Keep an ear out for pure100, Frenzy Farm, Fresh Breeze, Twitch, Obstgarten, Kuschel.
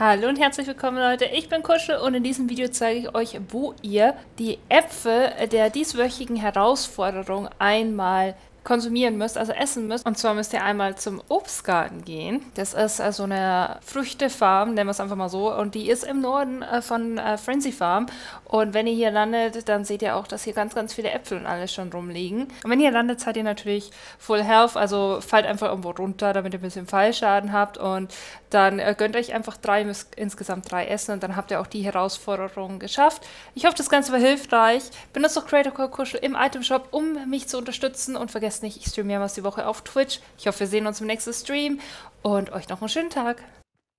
Hallo und herzlich willkommen Leute, ich bin Kuschel und in diesem Video zeige ich euch, wo ihr die Äpfel der dieswöchigen Herausforderung einmal konsumieren müsst, also essen müsst. Und zwar müsst ihr einmal zum Obstgarten gehen. Das ist also eine Früchtefarm, nennen wir es einfach mal so. Und die ist im Norden von Frenzy Farm. Und wenn ihr hier landet, dann seht ihr auch, dass hier ganz, ganz viele Äpfel und alles schon rumliegen. Und wenn ihr landet, seid ihr natürlich Full Health. Also fallt einfach irgendwo runter, damit ihr ein bisschen Fallschaden habt. Und dann gönnt euch einfach insgesamt drei Essen. Und dann habt ihr auch die Herausforderung geschafft. Ich hoffe, das Ganze war hilfreich. Benutzt doch Creator Code Kuschel im Itemshop, um mich zu unterstützen. Und vergesst nicht, ich streame mehrmals die Woche auf Twitch. Ich hoffe, wir sehen uns im nächsten Stream und euch noch einen schönen Tag.